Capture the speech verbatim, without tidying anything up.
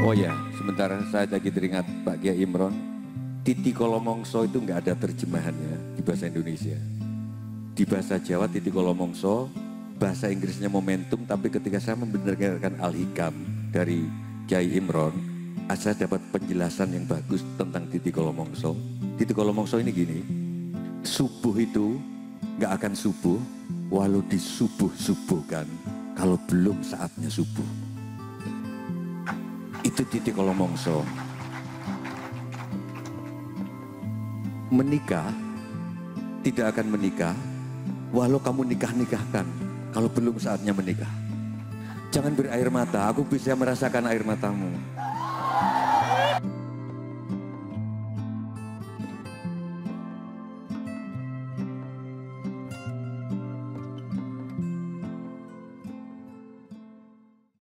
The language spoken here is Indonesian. Oh ya, sebentar saya lagi teringat Pak Kiai Imron. Titi Kolo Mongso itu nggak ada terjemahannya di bahasa Indonesia. Di bahasa Jawa Titi Kolo Mongso, bahasa Inggrisnya Momentum, tapi ketika saya membenarkan Al-Hikam dari Kiai Imron, saya dapat penjelasan yang bagus tentang Titi Kolo Mongso. Titi Kolo Mongso ini gini, subuh itu nggak akan subuh walau disubuh-subuhkan kalau belum saatnya subuh. Itu Titi Kolo Mongso. Menikah tidak akan menikah walau kamu nikah-nikahkan kalau belum saatnya menikah. Jangan berair mata, aku bisa merasakan air matamu.